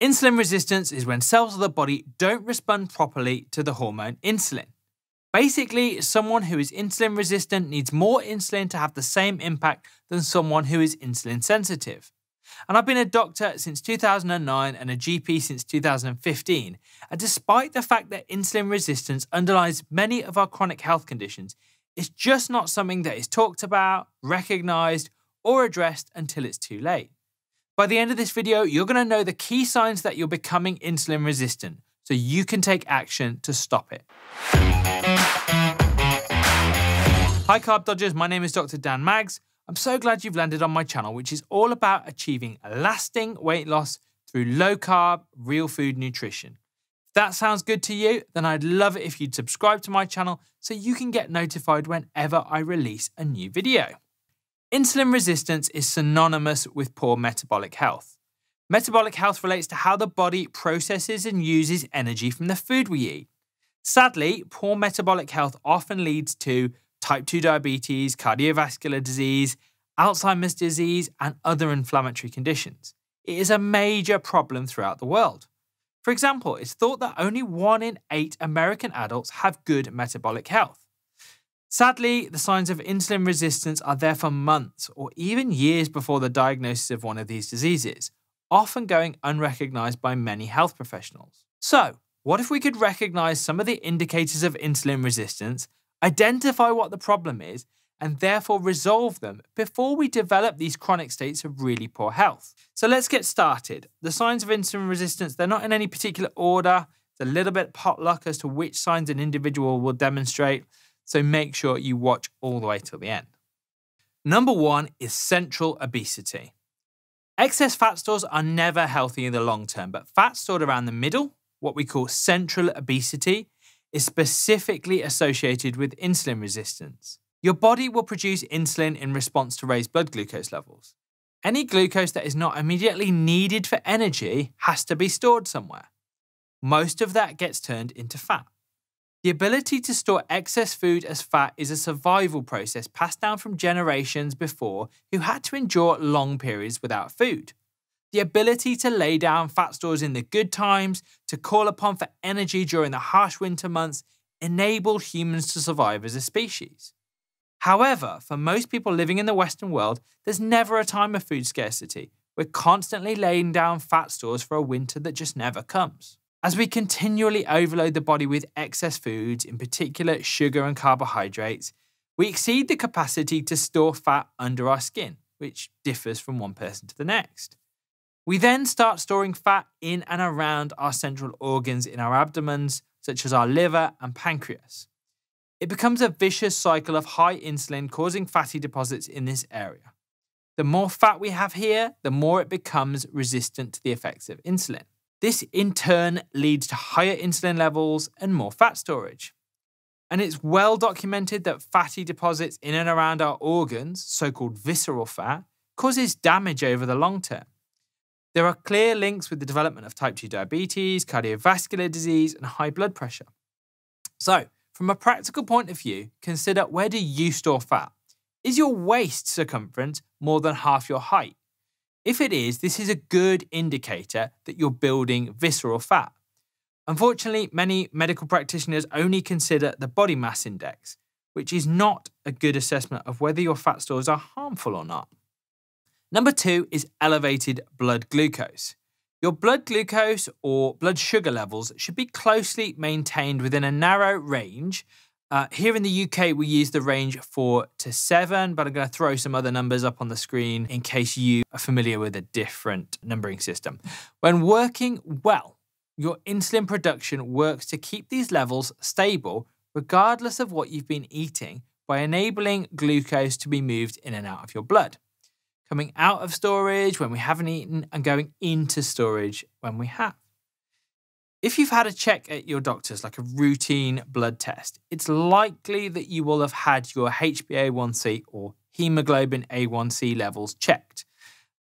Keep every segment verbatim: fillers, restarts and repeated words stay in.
Insulin resistance is when cells of the body don't respond properly to the hormone insulin. Basically, someone who is insulin resistant needs more insulin to have the same impact than someone who is insulin sensitive. And I've been a doctor since two thousand nine and a G P since two thousand fifteen. And despite the fact that insulin resistance underlies many of our chronic health conditions, it's just not something that is talked about, recognised, or addressed until it's too late. By the end of this video, you're going to know the key signs that you're becoming insulin resistant, so you can take action to stop it. Hi Carb Dodgers, my name is Doctor Dan Maggs. I'm so glad you've landed on my channel, which is all about achieving lasting weight loss through low-carb, real food nutrition. If that sounds good to you, then I'd love it if you'd subscribe to my channel so you can get notified whenever I release a new video. Insulin resistance is synonymous with poor metabolic health. Metabolic health relates to how the body processes and uses energy from the food we eat. Sadly, poor metabolic health often leads to type two diabetes, cardiovascular disease, Alzheimer's disease, and other inflammatory conditions. It is a major problem throughout the world. For example, it's thought that only one in eight American adults have good metabolic health. Sadly, the signs of insulin resistance are there for months or even years before the diagnosis of one of these diseases, often going unrecognised by many health professionals. So, what if we could recognise some of the indicators of insulin resistance, identify what the problem is, and therefore resolve them before we develop these chronic states of really poor health? So let's get started. The signs of insulin resistance, they're not in any particular order. It's a little bit potluck as to which signs an individual will demonstrate. So make sure you watch all the way till the end. Number one is central obesity. Excess fat stores are never healthy in the long term, but fat stored around the middle, what we call central obesity, is specifically associated with insulin resistance. Your body will produce insulin in response to raised blood glucose levels. Any glucose that is not immediately needed for energy has to be stored somewhere. Most of that gets turned into fat. The ability to store excess food as fat is a survival process passed down from generations before who had to endure long periods without food. The ability to lay down fat stores in the good times, to call upon for energy during the harsh winter months, enabled humans to survive as a species. However, for most people living in the Western world, there's never a time of food scarcity. We're constantly laying down fat stores for a winter that just never comes. As we continually overload the body with excess foods, in particular sugar and carbohydrates, we exceed the capacity to store fat under our skin, which differs from one person to the next. We then start storing fat in and around our central organs in our abdomens, such as our liver and pancreas. It becomes a vicious cycle of high insulin causing fatty deposits in this area. The more fat we have here, the more it becomes resistant to the effects of insulin. This in turn leads to higher insulin levels and more fat storage. And it's well documented that fatty deposits in and around our organs, so-called visceral fat, causes damage over the long term. There are clear links with the development of type two diabetes, cardiovascular disease, and high blood pressure. So, from a practical point of view, consider, where do you store fat? Is your waist circumference more than half your height? If it is, this is a good indicator that you're building visceral fat. Unfortunately, many medical practitioners only consider the body mass index, which is not a good assessment of whether your fat stores are harmful or not. Number two is elevated blood glucose. Your blood glucose or blood sugar levels should be closely maintained within a narrow range. Uh, here in the U K, we use the range four to seven, but I'm going to throw some other numbers up on the screen in case you are familiar with a different numbering system. When working well, your insulin production works to keep these levels stable regardless of what you've been eating by enabling glucose to be moved in and out of your blood, coming out of storage when we haven't eaten and going into storage when we have. If you've had a check at your doctor's, like a routine blood test, it's likely that you will have had your H b A one c or hemoglobin A one c levels checked.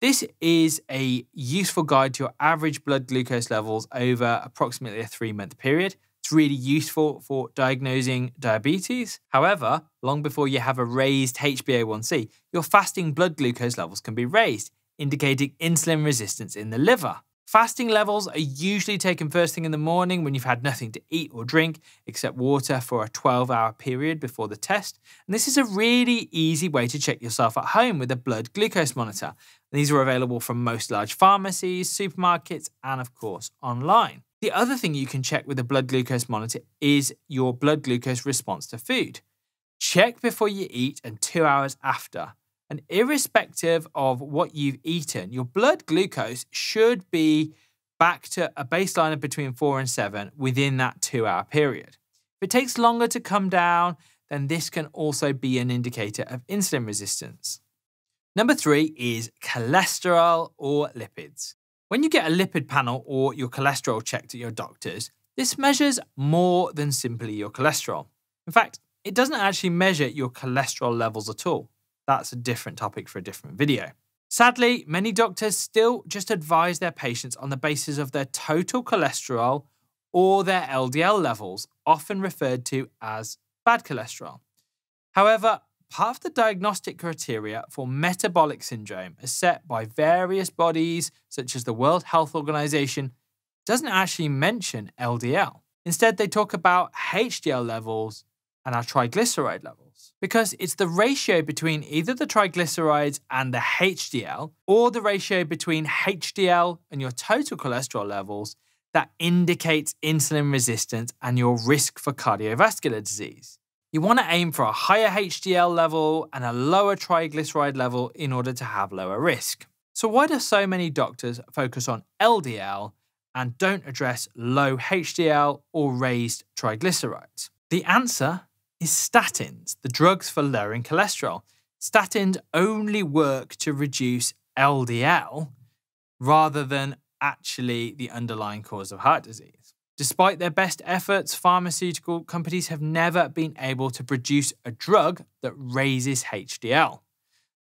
This is a useful guide to your average blood glucose levels over approximately a three-month period. It's really useful for diagnosing diabetes. However, long before you have a raised H b A one c, your fasting blood glucose levels can be raised, indicating insulin resistance in the liver. Fasting levels are usually taken first thing in the morning when you've had nothing to eat or drink except water for a twelve hour period before the test. And this is a really easy way to check yourself at home with a blood glucose monitor. These are available from most large pharmacies, supermarkets, and of course online. The other thing you can check with a blood glucose monitor is your blood glucose response to food. Check before you eat and two hours after. And irrespective of what you've eaten, your blood glucose should be back to a baseline of between four and seven within that two-hour period. If it takes longer to come down, then this can also be an indicator of insulin resistance. Number three is cholesterol or lipids. When you get a lipid panel or your cholesterol checked at your doctor's, this measures more than simply your cholesterol. In fact, it doesn't actually measure your cholesterol levels at all. That's a different topic for a different video. Sadly, many doctors still just advise their patients on the basis of their total cholesterol or their L D L levels, often referred to as bad cholesterol. However, part of the diagnostic criteria for metabolic syndrome as set by various bodies, such as the World Health Organization, doesn't actually mention L D L. Instead, they talk about H D L levels and our triglyceride levels, because it's the ratio between either the triglycerides and the H D L, or the ratio between H D L and your total cholesterol levels that indicates insulin resistance and your risk for cardiovascular disease. You want to aim for a higher H D L level and a lower triglyceride level in order to have lower risk. So why do so many doctors focus on L D L and don't address low H D L or raised triglycerides? The answer is statins, the drugs for lowering cholesterol. Statins only work to reduce L D L rather than actually the underlying cause of heart disease. Despite their best efforts, pharmaceutical companies have never been able to produce a drug that raises H D L.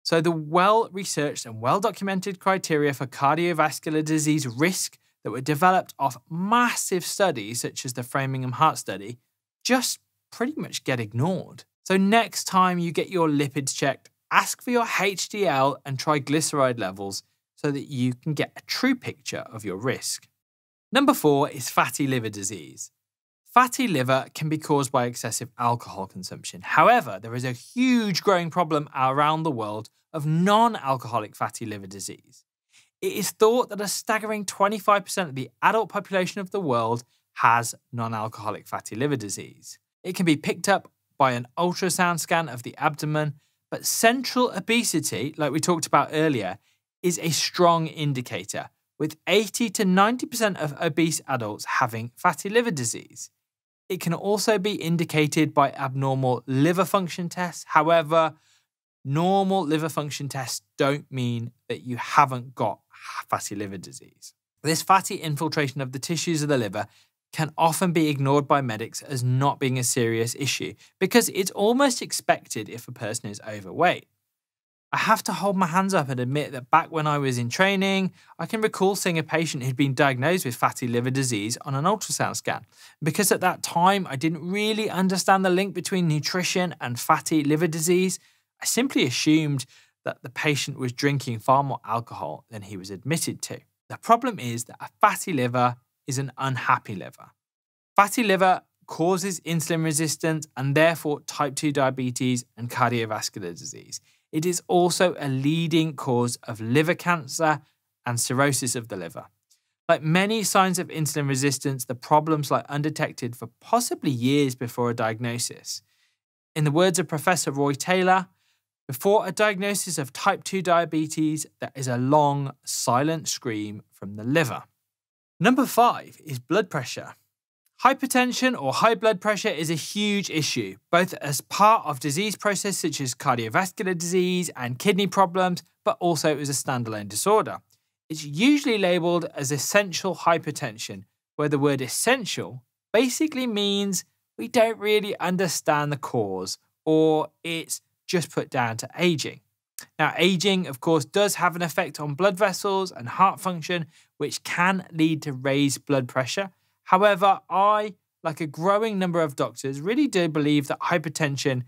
So the well-researched and well-documented criteria for cardiovascular disease risk that were developed off massive studies such as the Framingham Heart Study just pretty much get ignored. So next time you get your lipids checked, ask for your H D L and triglyceride levels so that you can get a true picture of your risk. Number four is fatty liver disease. Fatty liver can be caused by excessive alcohol consumption. However, there is a huge growing problem around the world of non-alcoholic fatty liver disease. It is thought that a staggering twenty-five percent of the adult population of the world has non-alcoholic fatty liver disease. It can be picked up by an ultrasound scan of the abdomen, but central obesity, like we talked about earlier, is a strong indicator, with eighty to ninety percent of obese adults having fatty liver disease. It can also be indicated by abnormal liver function tests. However, normal liver function tests don't mean that you haven't got fatty liver disease. This fatty infiltration of the tissues of the liver can often be ignored by medics as not being a serious issue because it's almost expected if a person is overweight. I have to hold my hands up and admit that back when I was in training, I can recall seeing a patient who'd been diagnosed with fatty liver disease on an ultrasound scan. Because at that time, I didn't really understand the link between nutrition and fatty liver disease, I simply assumed that the patient was drinking far more alcohol than he was admitted to. The problem is that a fatty liver is an unhappy liver. Fatty liver causes insulin resistance and therefore type two diabetes and cardiovascular disease. It is also a leading cause of liver cancer and cirrhosis of the liver. Like many signs of insulin resistance, the problems lie undetected for possibly years before a diagnosis. In the words of Professor Roy Taylor, before a diagnosis of type two diabetes, there is a long, silent scream from the liver. Number five is blood pressure. Hypertension or high blood pressure is a huge issue, both as part of disease processes such as cardiovascular disease and kidney problems, but also as a standalone disorder. It's usually labelled as essential hypertension, where the word essential basically means we don't really understand the cause, or it's just put down to ageing. Now, aging, of course, does have an effect on blood vessels and heart function, which can lead to raised blood pressure. However, I, like a growing number of doctors, really do believe that hypertension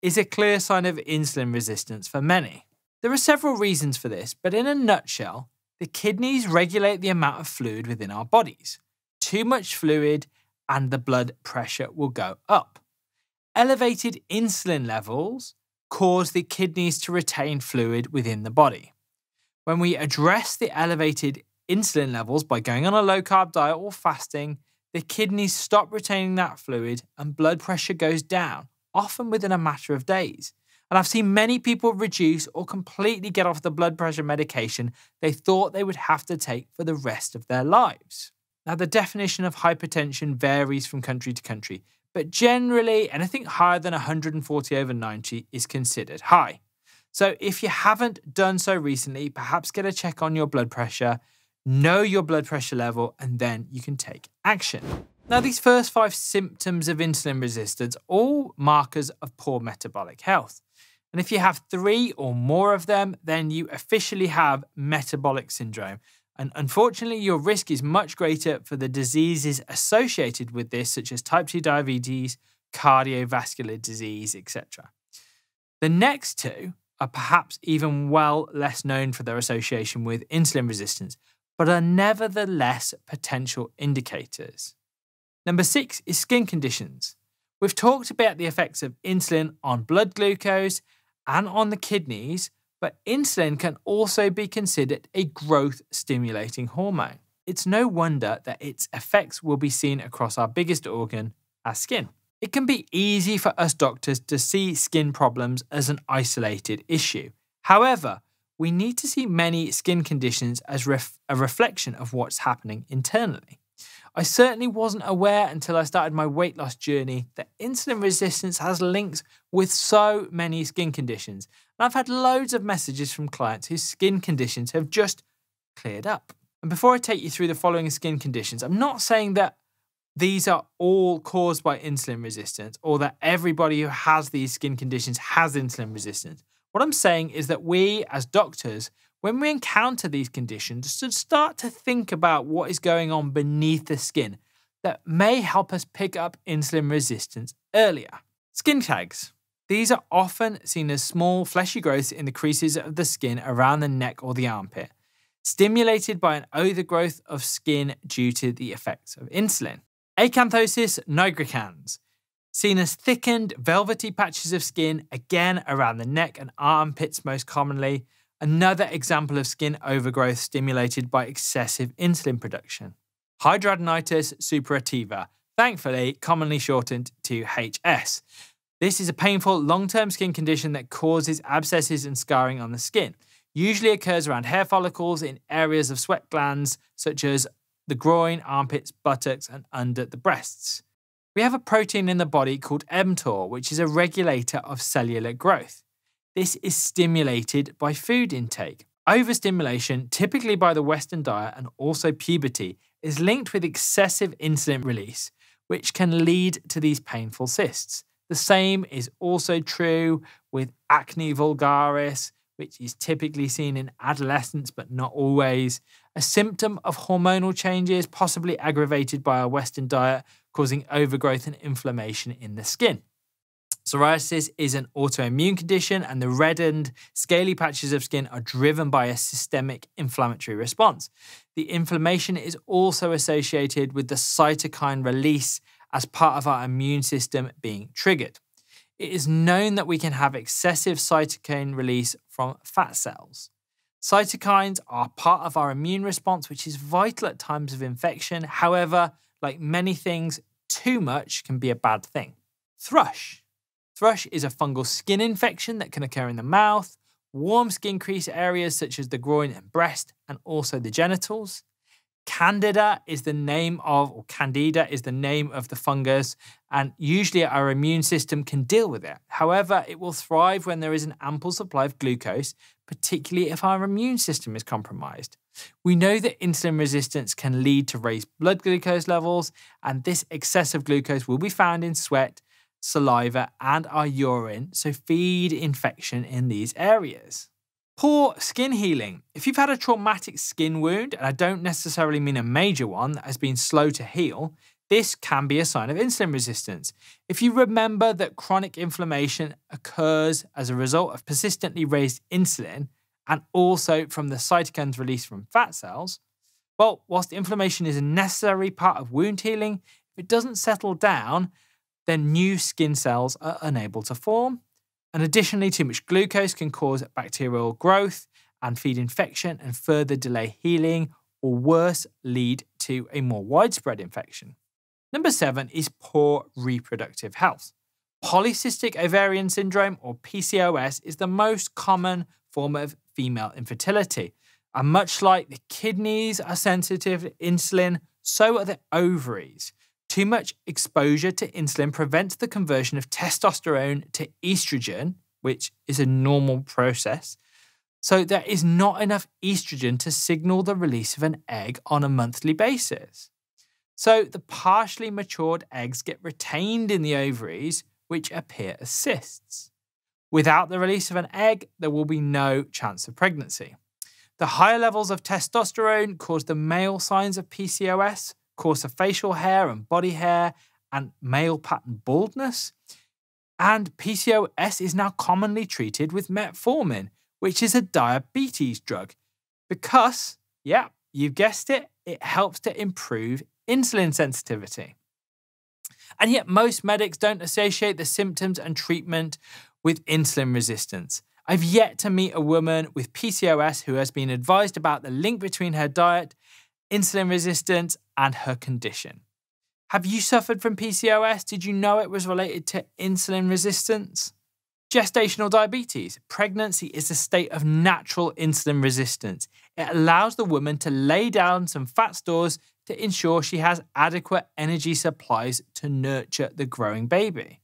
is a clear sign of insulin resistance for many. There are several reasons for this, but in a nutshell, The kidneys regulate the amount of fluid within our bodies. Too much fluid and the blood pressure will go up. Elevated insulin levels cause the kidneys to retain fluid within the body. When we address the elevated insulin levels by going on a low-carb diet or fasting, the kidneys stop retaining that fluid and blood pressure goes down, often within a matter of days. And I've seen many people reduce or completely get off the blood pressure medication they thought they would have to take for the rest of their lives. Now, the definition of hypertension varies from country to country, but generally anything higher than one hundred forty over ninety is considered high. So if you haven't done so recently, perhaps get a check on your blood pressure, know your blood pressure level, and then you can take action. Now, these first five symptoms of insulin resistance are all markers of poor metabolic health. And if you have three or more of them, then you officially have metabolic syndrome. And unfortunately, your risk is much greater for the diseases associated with this, such as type two diabetes, cardiovascular disease, et cetera. The next two are perhaps even well less known for their association with insulin resistance, but are nevertheless potential indicators. Number six is skin conditions. We've talked about the effects of insulin on blood glucose and on the kidneys, but insulin can also be considered a growth-stimulating hormone. It's no wonder that its effects will be seen across our biggest organ, our skin. It can be easy for us doctors to see skin problems as an isolated issue. However, we need to see many skin conditions as ref- a reflection of what's happening internally. I certainly wasn't aware until I started my weight loss journey that insulin resistance has links with so many skin conditions. And I've had loads of messages from clients whose skin conditions have just cleared up. And before I take you through the following skin conditions, I'm not saying that these are all caused by insulin resistance or that everybody who has these skin conditions has insulin resistance. What I'm saying is that we, as doctors, when we encounter these conditions, should start to think about what is going on beneath the skin that may help us pick up insulin resistance earlier. Skin tags. These are often seen as small fleshy growths in the creases of the skin around the neck or the armpit, stimulated by an overgrowth of skin due to the effects of insulin. Acanthosis nigricans. Seen as thickened, velvety patches of skin, again around the neck and armpits most commonly. Another example of skin overgrowth stimulated by excessive insulin production. Hidradenitis suppurativa, thankfully commonly shortened to H S. This is a painful long-term skin condition that causes abscesses and scarring on the skin. Usually occurs around hair follicles in areas of sweat glands such as the groin, armpits, buttocks, and under the breasts. We have a protein in the body called mTOR, which is a regulator of cellular growth. This is stimulated by food intake. Overstimulation, typically by the Western diet and also puberty, is linked with excessive insulin release, which can lead to these painful cysts. The same is also true with acne vulgaris, which is typically seen in adolescence but not always, a symptom of hormonal changes possibly aggravated by our Western diet, causing overgrowth and inflammation in the skin. Psoriasis is an autoimmune condition, and the reddened, scaly patches of skin are driven by a systemic inflammatory response. The inflammation is also associated with the cytokine release as part of our immune system being triggered. It is known that we can have excessive cytokine release from fat cells. Cytokines are part of our immune response, which is vital at times of infection. However, like many things, too much can be a bad thing. Thrush. Thrush is a fungal skin infection that can occur in the mouth, warm skin crease areas such as the groin and breast, and also the genitals. Candida is the name of, or Candida is the name of the fungus, and usually our immune system can deal with it. However, it will thrive when there is an ample supply of glucose, particularly if our immune system is compromised. We know that insulin resistance can lead to raised blood glucose levels, and this excessive glucose will be found in sweat, saliva, and our urine, so feed infection in these areas. Poor skin healing. If you've had a traumatic skin wound, and I don't necessarily mean a major one that has been slow to heal, this can be a sign of insulin resistance. If you remember that chronic inflammation occurs as a result of persistently raised insulin, and also from the cytokines released from fat cells, well, whilst inflammation is a necessary part of wound healing, if it doesn't settle down, then new skin cells are unable to form. And additionally, too much glucose can cause bacterial growth and feed infection and further delay healing, or worse, lead to a more widespread infection. Number seven is poor reproductive health. Polycystic ovarian syndrome, or P C O S, is the most common form of female infertility. And much like the kidneys are sensitive to insulin, so are the ovaries. Too much exposure to insulin prevents the conversion of testosterone to estrogen, which is a normal process. So there is not enough estrogen to signal the release of an egg on a monthly basis. So the partially matured eggs get retained in the ovaries, which appear as cysts. Without the release of an egg, there will be no chance of pregnancy. The higher levels of testosterone cause the male signs of P C O S, coarser facial hair and body hair, and male pattern baldness. And P C O S is now commonly treated with metformin, which is a diabetes drug, because, yeah, you guessed it, it helps to improve insulin sensitivity. And yet most medics don't associate the symptoms and treatment with insulin resistance. I've yet to meet a woman with P C O S who has been advised about the link between her diet, insulin resistance, and her condition. Have you suffered from P C O S? Did you know it was related to insulin resistance? Gestational diabetes. Pregnancy is a state of natural insulin resistance. It allows the woman to lay down some fat stores to ensure she has adequate energy supplies to nurture the growing baby.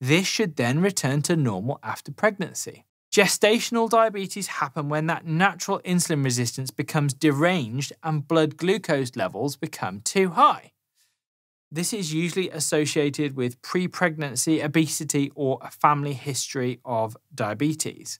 This should then return to normal after pregnancy. Gestational diabetes happen when that natural insulin resistance becomes deranged and blood glucose levels become too high. This is usually associated with pre-pregnancy obesity or a family history of diabetes.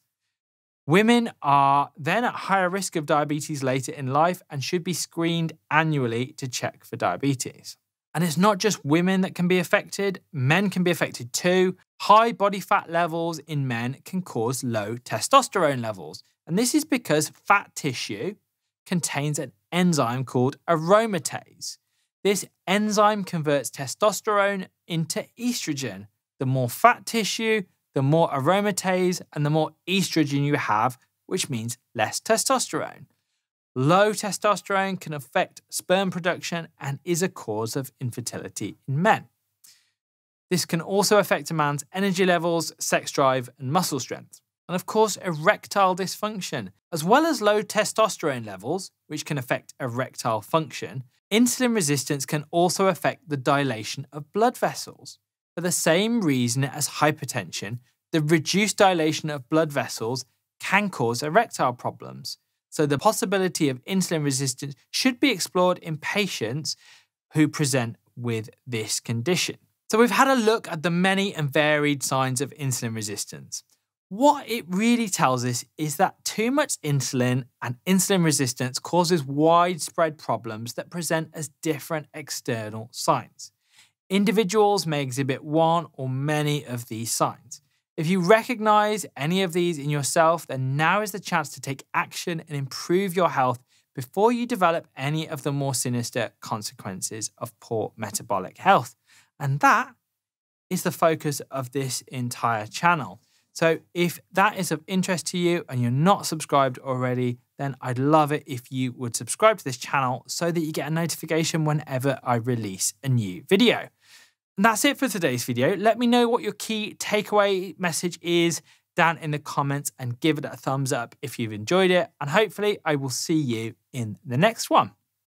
Women are then at higher risk of diabetes later in life and should be screened annually to check for diabetes. And it's not just women that can be affected, men can be affected too. High body fat levels in men can cause low testosterone levels. And this is because fat tissue contains an enzyme called aromatase. This enzyme converts testosterone into estrogen. The more fat tissue, the more aromatase and the more estrogen you have, which means less testosterone. Low testosterone can affect sperm production and is a cause of infertility in men. This can also affect a man's energy levels, sex drive, and muscle strength. And of course, erectile dysfunction. As well as low testosterone levels, which can affect erectile function, insulin resistance can also affect the dilation of blood vessels. For the same reason as hypertension, the reduced dilation of blood vessels can cause erectile problems. So the possibility of insulin resistance should be explored in patients who present with this condition. So we've had a look at the many and varied signs of insulin resistance. What it really tells us is that too much insulin and insulin resistance causes widespread problems that present as different external signs. Individuals may exhibit one or many of these signs. If you recognize any of these in yourself, then now is the chance to take action and improve your health before you develop any of the more sinister consequences of poor metabolic health. And that is the focus of this entire channel. So if that is of interest to you and you're not subscribed already, then I'd love it if you would subscribe to this channel so that you get a notification whenever I release a new video. And that's it for today's video. Let me know what your key takeaway message is down in the comments and give it a thumbs up if you've enjoyed it. And hopefully I will see you in the next one.